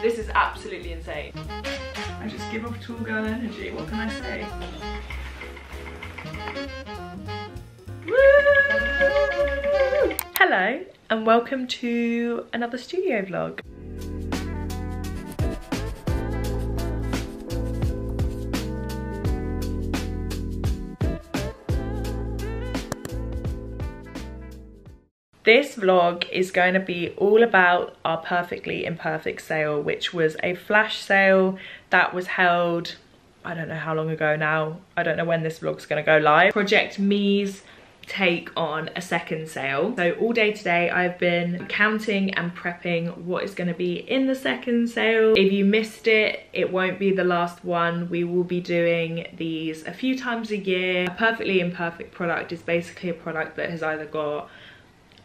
This is absolutely insane. I just give off tall girl energy, what can I say? Woo! Hello and welcome to another studio vlog. This vlog is going to be all about our Perfectly Imperfect sale, which was a flash sale that was held, I don't know how long ago now. I don't know when this vlog's going to go live. Project Me's take on a second sale. So all day today I've been counting and prepping what is going to be in the second sale. If you missed it, it won't be the last one. We will be doing these a few times a year. A Perfectly Imperfect product is basically a product that has either got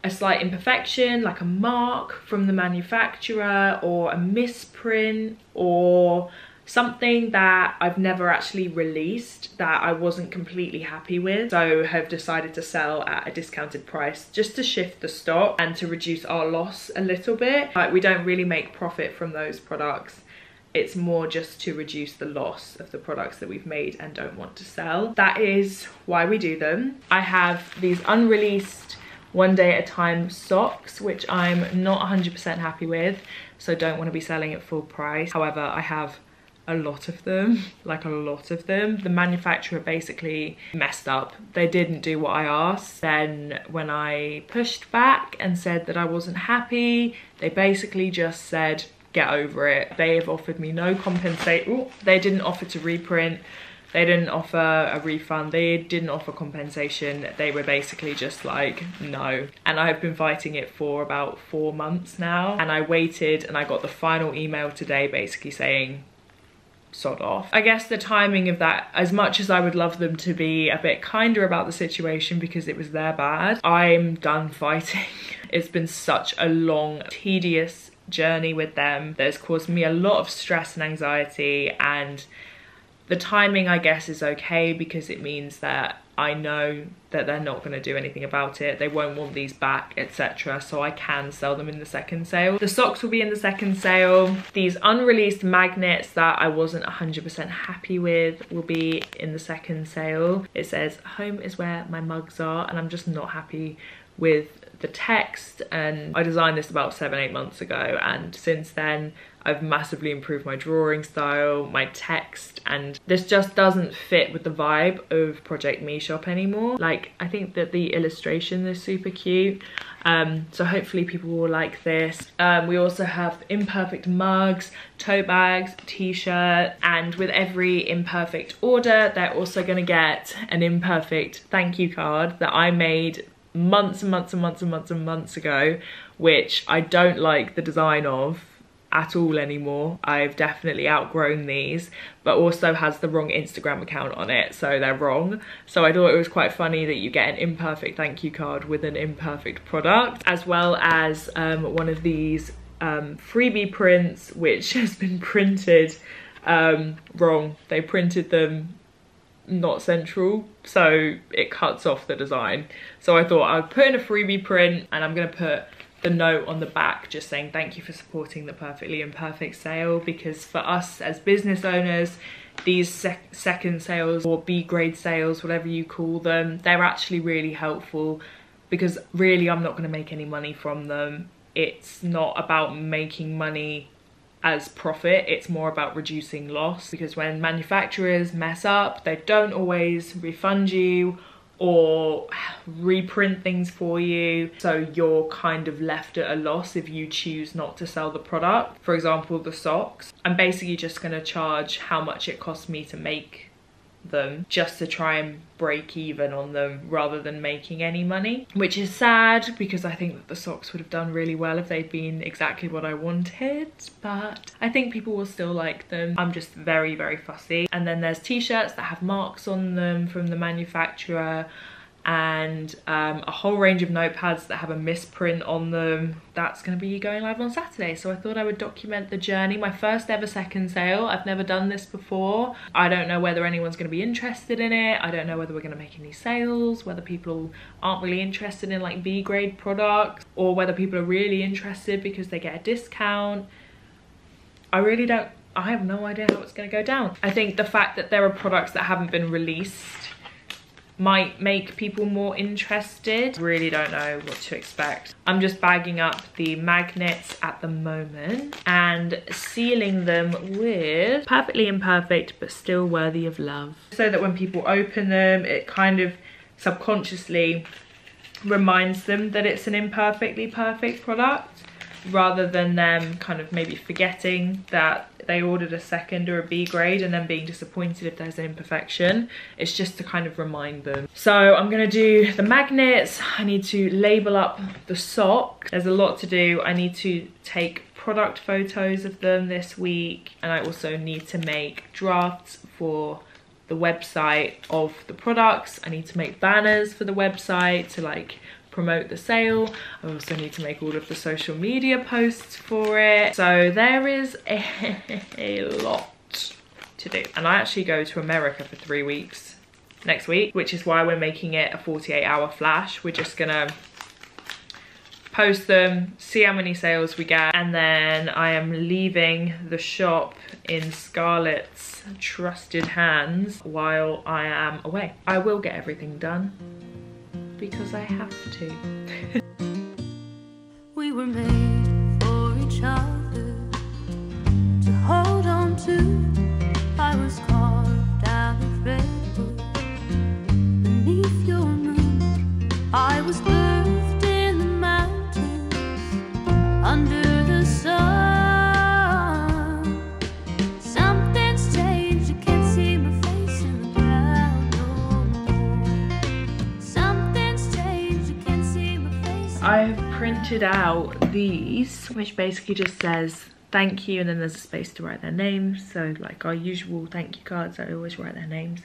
a slight imperfection, like a mark from the manufacturer, or a misprint, or something that I've never actually released that I wasn't completely happy with, so have decided to sell at a discounted price just to shift the stock and to reduce our loss a little bit. Like, we don't really make profit from those products. It's more just to reduce the loss of the products that we've made and don't want to sell. That is why we do them. I have these unreleased one day at a time socks, which I'm not 100% happy with, so don't want to be selling at full price. However, I have a lot of them, like a lot of them. The manufacturer basically messed up. They didn't do what I asked. Then when I pushed back and said that I wasn't happy, they basically just said, get over it. They have offered me no compensation. They didn't offer to reprint. They didn't offer a refund, they didn't offer compensation. They were basically just like, no. And I have been fighting it for about 4 months now. And I waited and I got the final email today basically saying, sod off. I guess the timing of that, as much as I would love them to be a bit kinder about the situation because it was their bad, I'm done fighting. It's been such a long, tedious journey with them that has caused me a lot of stress and anxiety, and the timing, I guess, is okay because it means that I know that they're not going to do anything about it. They won't want these back, etc. So I can sell them in the second sale. The socks will be in the second sale. These unreleased magnets that I wasn't 100% happy with will be in the second sale. It says, home is where my mugs are, and I'm just not happy with the text. And I designed this about 7-8 months ago, and since then I've massively improved my drawing style, my text, and this just doesn't fit with the vibe of Project Me Shop anymore. Like, I think that the illustration is super cute, so hopefully people will like this. We also have imperfect mugs, tote bags, t-shirts, and with every imperfect order they're also going to get an imperfect thank you card that I made months and months and months and months and months ago, which I don't like the design of at all anymore. I've definitely outgrown these, but also has the wrong Instagram account on it, so they're wrong. So I thought it was quite funny that you get an imperfect thank you card with an imperfect product, as well as one of these freebie prints, which has been printed wrong. They printed them not central, so it cuts off the design. So I thought I'd put in a freebie print, and I'm gonna put the note on the back just saying thank you for supporting the Perfectly Imperfect sale, because for us as business owners, these second sales or B grade sales, whatever you call them, they're actually really helpful, because really I'm not going to make any money from them. It's not about making money as profit, it's more about reducing loss, because when manufacturers mess up, they don't always refund you or reprint things for you, so you're kind of left at a loss if you choose not to sell the product. For example, the socks, I'm basically just going to charge how much it costs me to make them, just to try and break even on them rather than making any money, which is sad because I think that the socks would have done really well if they'd been exactly what I wanted, but I think people will still like them. I'm just very, very fussy. And then there's t-shirts that have marks on them from the manufacturer, and a whole range of notepads that have a misprint on them. That's going to be going live on Saturday, so I thought I would document the journey. My first ever second sale. I've never done this before. I don't know whether anyone's going to be interested in it. I don't know whether we're going to make any sales, whether people aren't really interested in like B grade products, or whether people are really interested because they get a discount. I really don't, I have no idea how it's going to go down. I think the fact that there are products that haven't been released might make people more interested. Really don't know what to expect. I'm just bagging up the magnets at the moment and sealing them with Perfectly Imperfect but Still Worthy of Love, so that when people open them, it kind of subconsciously reminds them that it's an imperfectly perfect product, rather than them kind of maybe forgetting that they ordered a second or a B grade and then being disappointed if there's an imperfection. It's just to kind of remind them. So I'm gonna do the magnets. I need to label up the sock. There's a lot to do. I need to take product photos of them this week, and I also need to make drafts for the website of the products. I need to make banners for the website to like promote the sale. I also need to make all of the social media posts for it. So there is a lot to do. And I actually go to America for 3 weeks next week, which is why we're making it a 48-hour flash. We're just gonna post them, see how many sales we get, and then I am leaving the shop in Scarlett's trusted hands while I am away. I will get everything done because I have to. We were made for each other to hold on to. I was carved out of redwood beneath your moon. I was birthed in the mountains under the sun. I have printed out these, which basically just says thank you, and then there's a space to write their names. So like our usual thank you cards, I always write their names.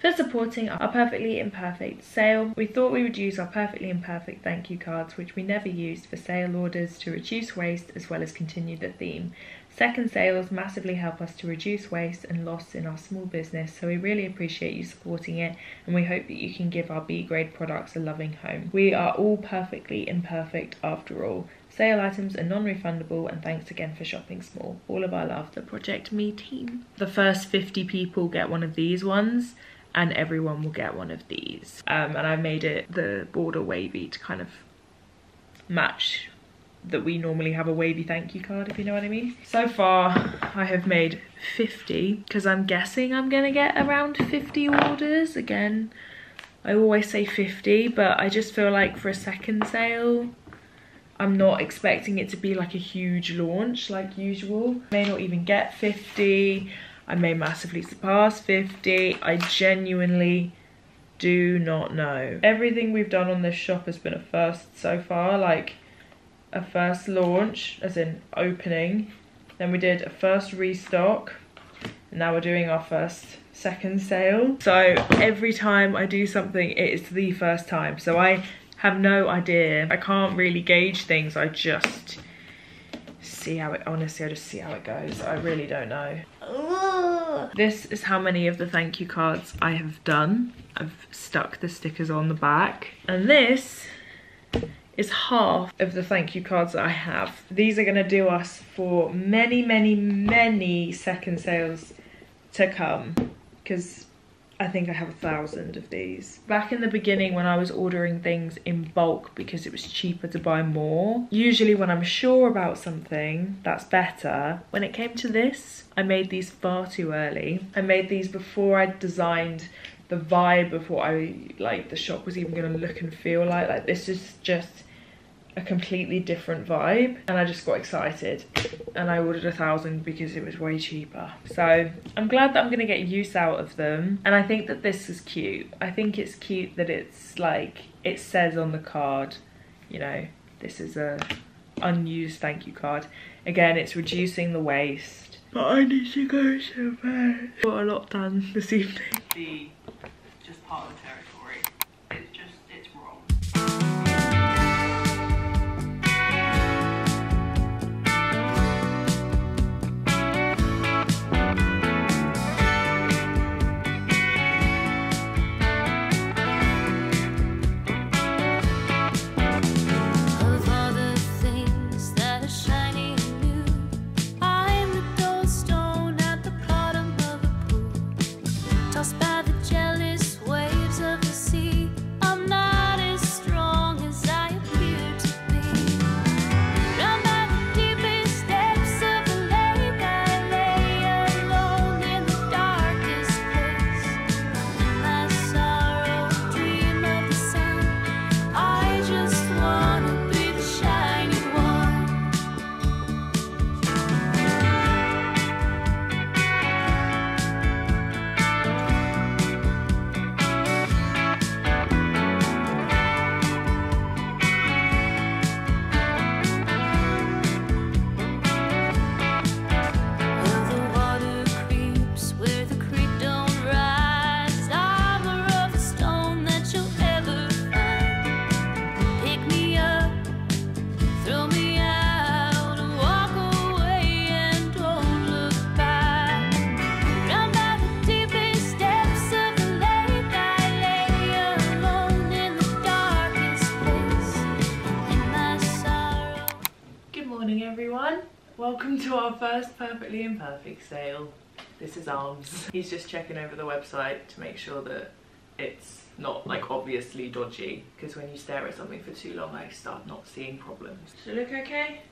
For supporting our Perfectly Imperfect sale, we thought we would use our Perfectly Imperfect thank you cards, which we never used, for sale orders to reduce waste as well as continue the theme. Second sales massively help us to reduce waste and loss in our small business, so we really appreciate you supporting it, and we hope that you can give our B grade products a loving home. We are all perfectly imperfect after all. Sale items are non-refundable, and thanks again for shopping small. All of our love, the Project Me team. The first 50 people get one of these ones, and everyone will get one of these. And I made it the border wavy to kind of match that we normally have a wavy thank you card, if you know what I mean. So far I have made 50, because I'm guessing I'm gonna get around 50 orders. Again, I always say 50, but I just feel like for a second sale I'm not expecting it to be like a huge launch like usual. I may not even get 50, I may massively surpass 50. I genuinely do not know. Everything we've done on this shop has been a first so far, like a first launch, as in opening, then we did a first restock, and now we're doing our first second sale. So every time I do something, it is the first time, so I have no idea. I can't really gauge things. I just see how it, honestly, I just see how it goes. I really don't know. This is how many of the thank you cards I have done. I've stuck the stickers on the back, and this is half of the thank you cards that I have. These are gonna do us for many, many, many second sales to come, because I think I have 1,000 of these. Back in the beginning, when I was ordering things in bulk because it was cheaper to buy more, usually when I'm sure about something, that's better. When it came to this, I made these far too early. I made these before I designed the vibe of what I like the shop was even gonna look and feel like. Like, this is just a completely different vibe, and I just got excited and I ordered 1,000 because it was way cheaper. So I'm glad that I'm gonna get use out of them, and I think that this is cute. I think it's cute that it's like, it says on the card, you know, this is a unused thank you card. Again, it's reducing the waste. But I need to go so bad. Got a lot done this evening. The just part of the territory. It's just, it's wrong. Of all the things that are shining new, I'm the door. Welcome to our first Perfectly Imperfect sale. This is Arms. He's just checking over the website to make sure that it's not like obviously dodgy, because when you stare at something for too long I start not seeing problems. Does it look okay?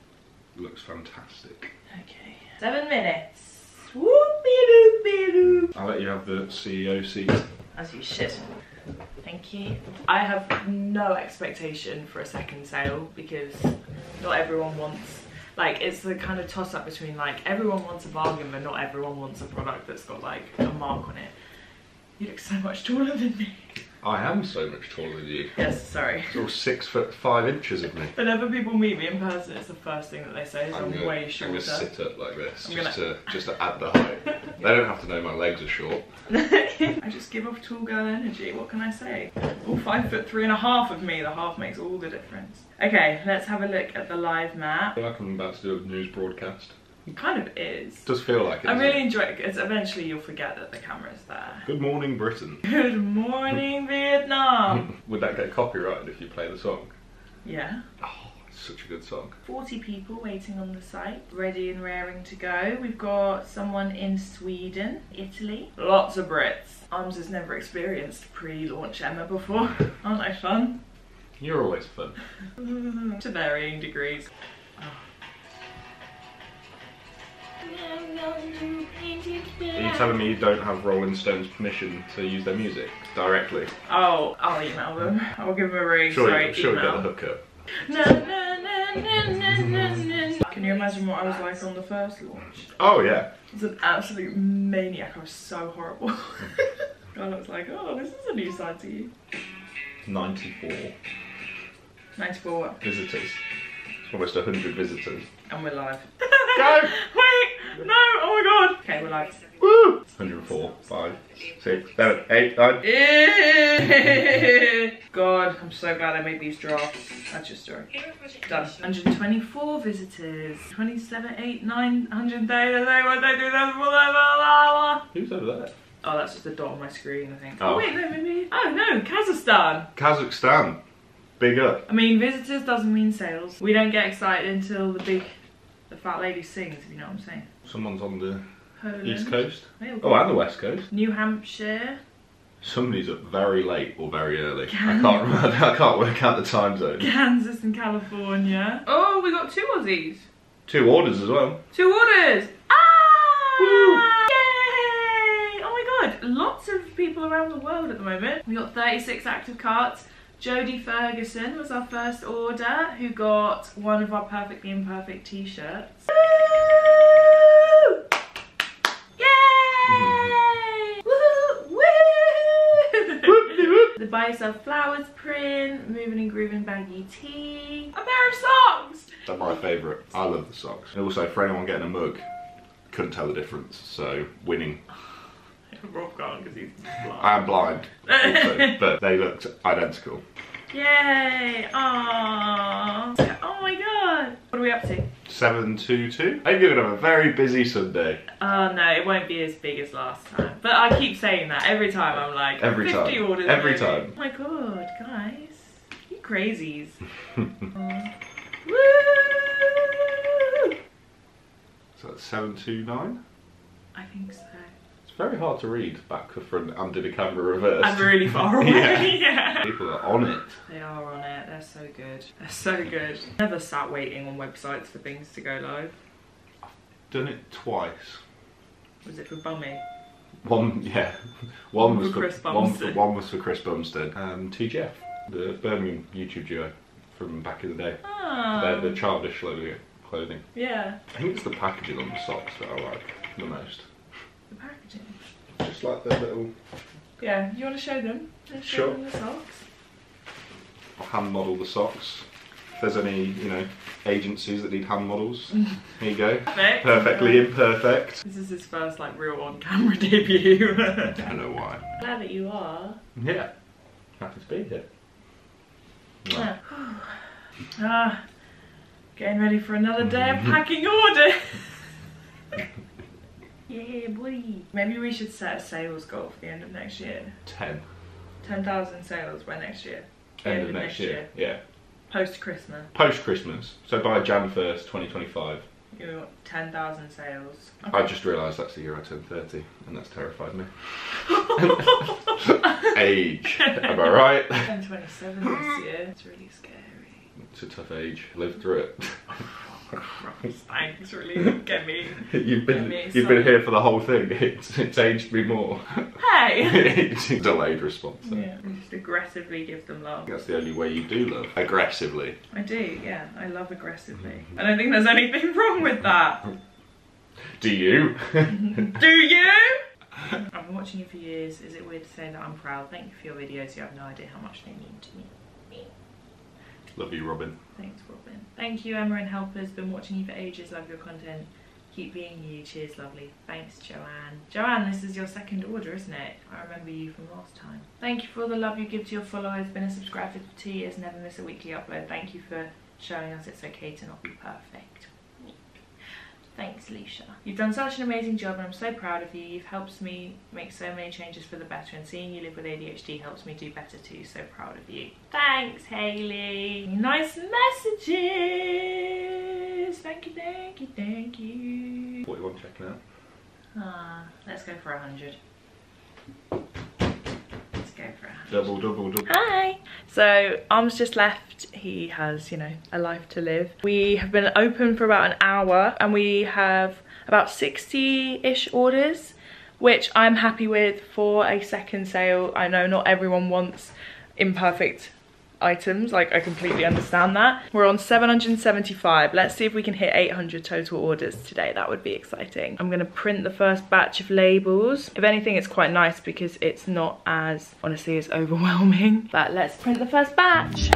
Looks fantastic. Okay. 7 minutes. Whoop-be-doop-be-doop. I'll let you have the CEO seat. As you should. Thank you. I have no expectation for a second sale because not everyone wants, like, it's the kind of toss up between like everyone wants a bargain but not everyone wants a product that's got like a mark on it. You look so much taller than me. I am so much taller than you. Yes, sorry. You're 6 foot 5 inches of me. Whenever people meet me in person, it's the first thing that they say is I'm way shorter. I'm gonna sit up like this, just to add the height. They don't have to know my legs are short. I just give off tall girl energy, what can I say? All 5 foot 3 and a half of me, the half makes all the difference. Okay, let's have a look at the live map. I feel like I'm about to do a news broadcast. It kind of is. It does feel like it. I really enjoy it because eventually you'll forget that the camera's there. Good morning, Britain. Good morning, Vietnam. Would that get copyrighted if you play the song? Yeah. Oh, it's such a good song. 40 people waiting on the site, ready and raring to go. We've got someone in Sweden, Italy. Lots of Brits. Arms has never experienced pre-launch Emma before. Aren't I fun? You're always fun. To varying degrees. Oh. Are you telling me you don't have Rolling Stones permission to use their music directly? Oh, I'll email them. I'll give them a ring. Sure, you got the hookup. No, no, no, no, no, no, no. Can you imagine what I was like on the first launch? Oh, yeah. I was an absolute maniac. I was so horrible. I was like, oh, this is a new side to you. 94. 94 what? Visitors. It's almost 100 visitors. And we're live. Go! Wait! No! Oh my god! Okay, we're live. Woo! 104, 5, 6, 7, 8, 9. God, I'm so glad I made these drafts. That's your story. Done. 124 visitors. 27, 8, 9, 130. Who's over there? Oh, that's just the dot on my screen, I think. Oh, wait, no, maybe. Oh, no, Kazakhstan. Kazakhstan. Big up. I mean, visitors doesn't mean sales. We don't get excited until the fat lady sings, if you know what I'm saying. Someone's on the Poland. East coast. Oh, and the west coast. New Hampshire. Somebody's up very late or very early. Kansas. I can't remember. I can't work out the time zone. Kansas and California. Oh, we got 2 Aussies. 2 orders as well. 2 orders. Ah! Woo! Yay! Oh my god, lots of people around the world at the moment. We got 36 active carts. Jodie Ferguson was our first order, who got one of our Perfectly Imperfect t-shirts. Woo! Yay! Woo! Woo! The Buy Yourself Flowers print, Moving and Grooving baggy tee, a pair of socks! They're my favourite. I love the socks. And also, for anyone getting a mug, couldn't tell the difference, so winning. Rob can't because he's blind. I am blind, also, but they looked identical. Yay! Aww! Oh my god! What are we up to? 722. I hope you're going to have a very busy Sunday. Oh no, it won't be as big as last time. But I keep saying that every time. I'm like, every 50 time. Orders. Every time. Oh my god, guys. You crazies. Woo! So that's 729? I think so. Very hard to read back to front and did a camera reverse. I'm really far away. Yeah. Yeah. People are on it. They are on it. They're so good. They're so good. Never sat waiting on websites for things to go live. I've done it twice. Was it for Bummy? One, yeah. One was for Chris Bumstead. TGF, the Birmingham YouTube duo from back in the day. Oh. They're the childish clothing. Yeah. I think it's the packaging on the socks that I like the most. The packaging. Just like the little... Yeah, you want to show them? Sure. The socks? I'll hand model the socks. If there's any, you know, agencies that need hand models, here you go. Perfect. Perfectly Imperfect. This is his first, like, real on-camera debut. I don't know why. Glad that you are. Yeah. Happy to be here. Yeah. Ah, getting ready for another day of packing order. Yeah, boy. Maybe we should set a sales goal for the end of next year. 10. 10,000 sales by next year. End of next year. Yeah. Post-Christmas. Post-Christmas. So by Jan 1st, 2025. You're at 10,000 sales. Okay. I just realised that's the year I turned 30, and that's terrified me. Age, am I right? I'm 27 this year. It's really scary. It's a tough age. Lived through it. Christ, thanks, really. Get me. You've been here for the whole thing. It's aged me more. Hey! It's a delayed response. So. Yeah, you just aggressively give them love. That's the only way you do love. Aggressively. I do, yeah. I love aggressively. I don't think there's anything wrong with that. Do you? Do you? I've been watching you for years. Is it weird to say that I'm proud? Thank you for your videos. You have no idea how much they mean to me. Love you, Robin. Thanks, Robin. Thank you, Emma and Helpers. Been watching you for ages. Love your content. Keep being you. Cheers, lovely. Thanks, Joanne. Joanne, this is your second order, isn't it? I remember you from last time. Thank you for all the love you give to your followers. Been a subscriber for 2 years. Never miss a weekly upload. Thank you for showing us it's okay to not be perfect. Thanks, Lucia. You've done such an amazing job and I'm so proud of you. You've helped me make so many changes for the better, and seeing you live with ADHD helps me do better too. So proud of you. Thanks, Hayley. Nice messages. Thank you, thank you, thank you. 41 checking out. Ah, let's go for 100. Let's go for 100. Double, double, double. Hi. So Arms just left. He has, you know, a life to live. We have been open for about an hour and we have about 60-ish orders, which I'm happy with for a second sale. I know not everyone wants imperfect items, like I completely understand that. We're on 775. Let's see if we can hit 800 total orders today. That would be exciting. I'm gonna print the first batch of labels. If anything, it's quite nice because it's not as, honestly, as overwhelming. But let's print the first batch.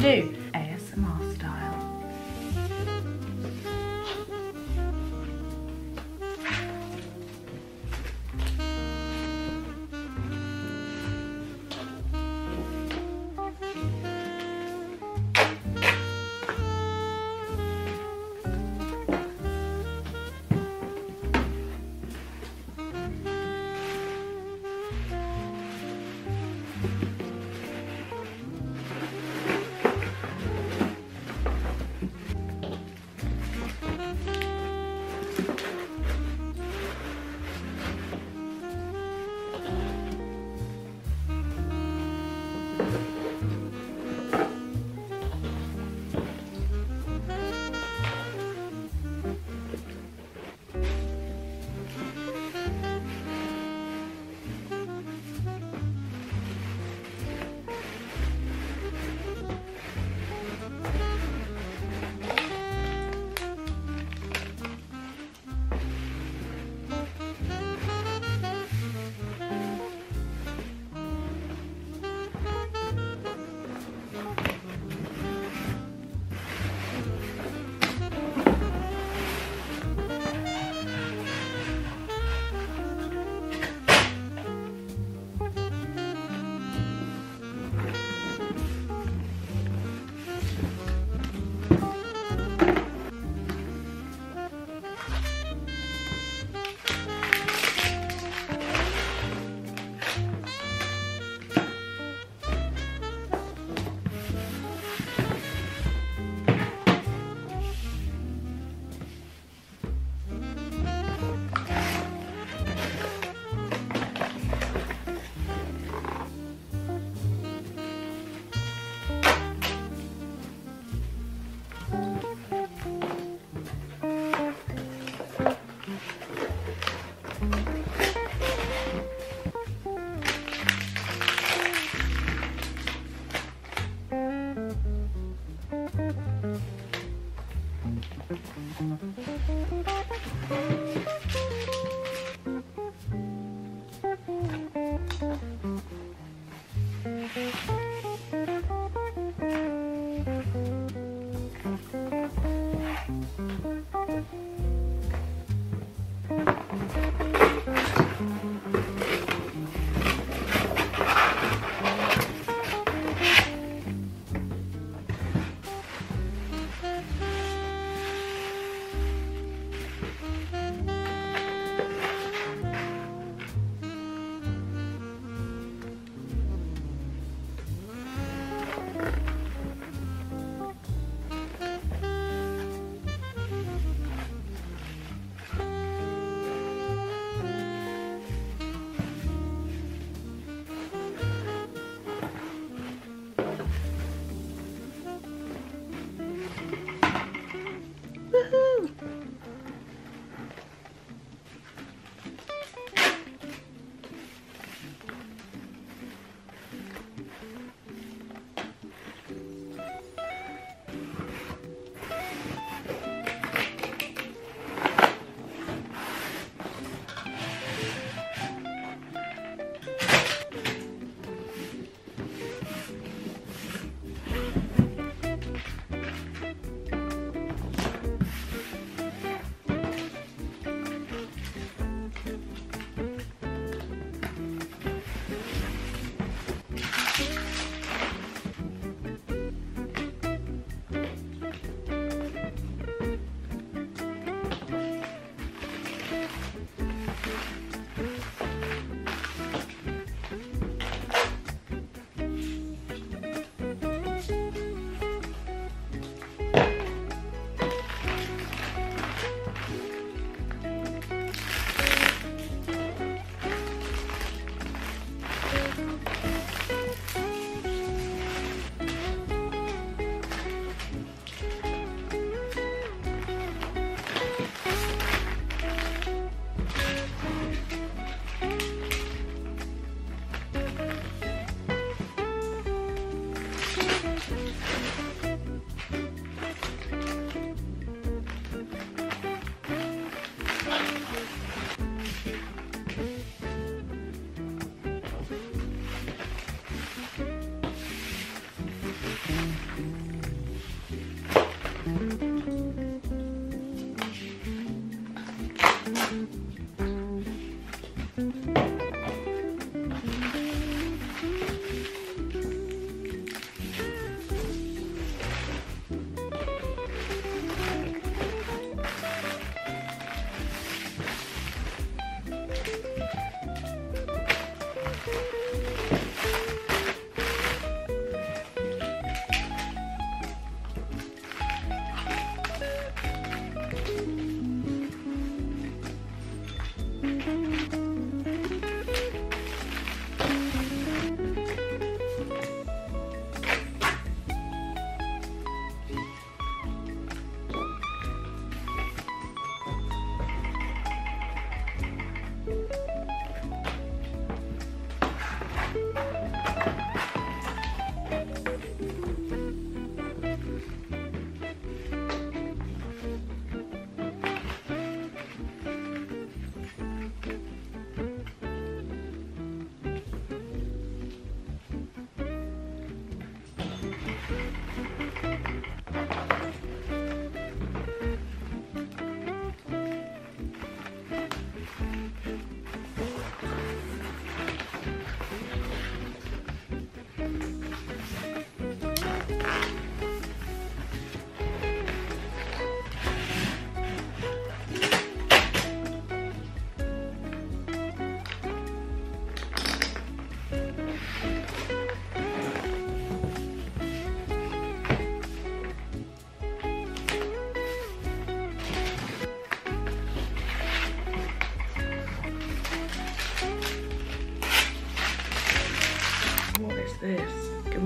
Do ASMR style.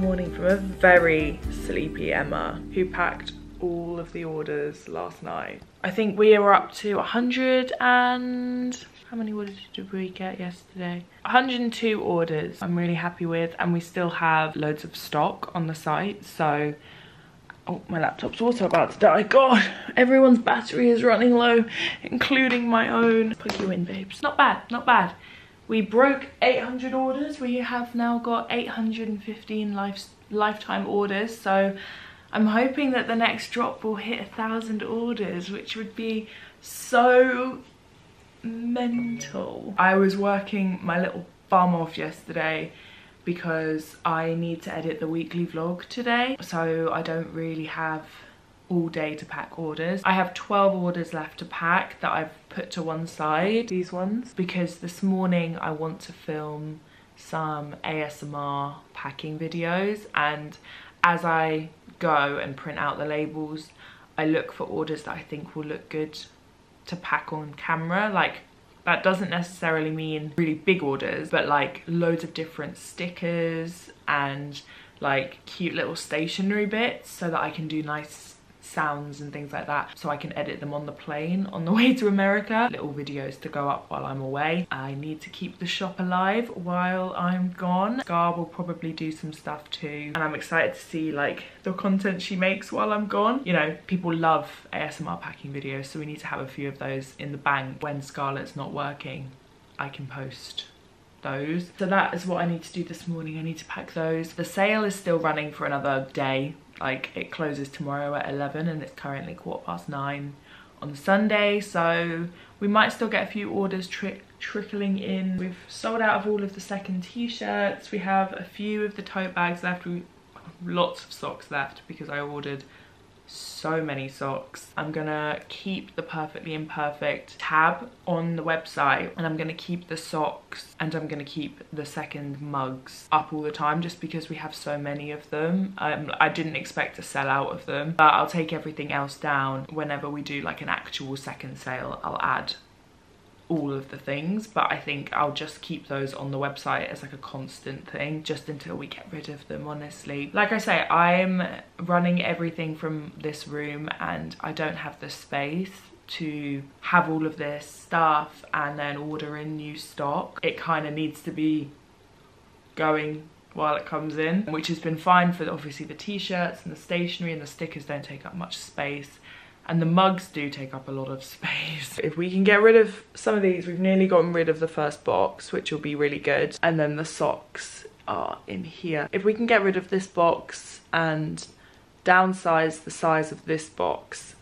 morning from a very sleepy Emma, who packed all of the orders last night. I think we were up to 100 and... how many orders did we get yesterday? 102 orders I'm really happy with, and we still have loads of stock on the site, so... oh, my laptop's also about to die. God, everyone's battery is running low, including my own. Plug you in, babes. Not bad, not bad. We broke 800 orders. We have now got 815 lifetime orders, so I'm hoping that the next drop will hit 1,000 orders, which would be so mental. I was working my little bum off yesterday because I need to edit the weekly vlog today, so I don't really have all day to pack orders. I have 12 orders left to pack that I've put to one side, these ones, because this morning I want to film some ASMR packing videos, and as I go and print out the labels, I look for orders that I think will look good to pack on camera. Like, that doesn't necessarily mean really big orders, but like loads of different stickers and like cute little stationery bits so that I can do nice sounds and things like that, so I can edit them on the plane on the way to America. Little videos to go up while I'm away. I need to keep the shop alive while I'm gone. Scar will probably do some stuff too, and I'm excited to see like the content she makes while I'm gone. You know, people love ASMR packing videos, so we need to have a few of those in the bank. When Scarlett's not working, I can post those. So that is what I need to do this morning. I need to pack those. The sale is still running for another day. Like, it closes tomorrow at 11 and it's currently 9:15 on Sunday, so we might still get a few orders trickling in. We've sold out of all of the second t-shirts. We have a few of the tote bags left. We have lots of socks left because I ordered so many socks. I'm gonna keep the Perfectly Imperfect tab on the website, and I'm gonna keep the socks, and I'm gonna keep the second mugs up all the time just because we have so many of them. I didn't expect to sell out of them, but I'll take everything else down. Whenever we do like an actual second sale, I'll add all of the things, but I think I'll just keep those on the website as like a constant thing just until we get rid of them, honestly. Like I say, I'm running everything from this room and I don't have the space to have all of this stuff and then order in new stock. It kind of needs to be going while it comes in, which has been fine for obviously the t-shirts and the stationery, and the stickers don't take up much space. And the mugs do take up a lot of space. If we can get rid of some of these, we've nearly gotten rid of the first box, which will be really good. And then the socks are in here. If we can get rid of this box and downsize the size of this box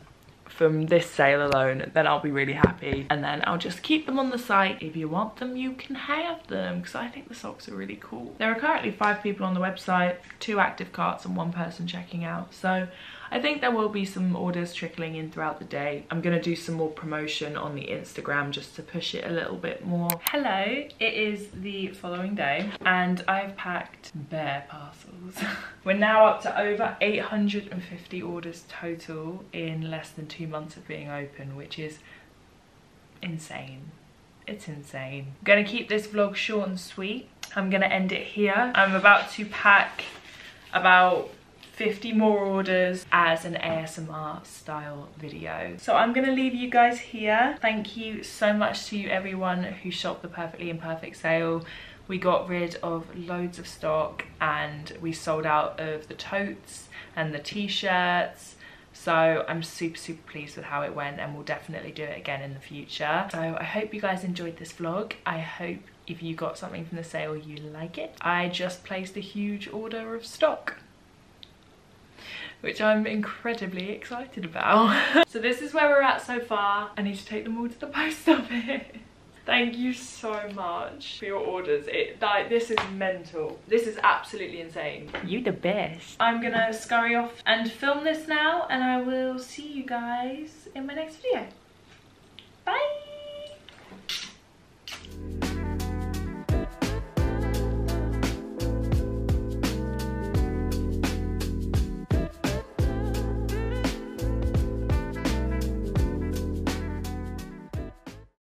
from this sale alone, then I'll be really happy. And then I'll just keep them on the site. If you want them, you can have them, because I think the socks are really cool. There are currently 5 people on the website, 2 active carts and 1 person checking out. So I think there will be some orders trickling in throughout the day. I'm gonna do some more promotion on the Instagram just to push it a little bit more. Hello, it is the following day and I've packed bare parcels. We're now up to over 850 orders total in less than 2 months of being open, which is insane. It's insane. I'm gonna keep this vlog short and sweet. I'm gonna end it here. I'm about to pack about 50 more orders as an ASMR style video. So I'm gonna leave you guys here. Thank you so much to everyone who shopped the Perfectly Imperfect sale. We got rid of loads of stock and we sold out of the totes and the t-shirts. So I'm super, super pleased with how it went, and we'll definitely do it again in the future. So I hope you guys enjoyed this vlog. I hope if you got something from the sale, you like it. I just placed a huge order of stock, which I'm incredibly excited about. So this is where we're at so far. I need to take them all to the post office. Thank you so much for your orders. Like, this is mental. This is absolutely insane. You the best. I'm gonna scurry off and film this now, and I will see you guys in my next video.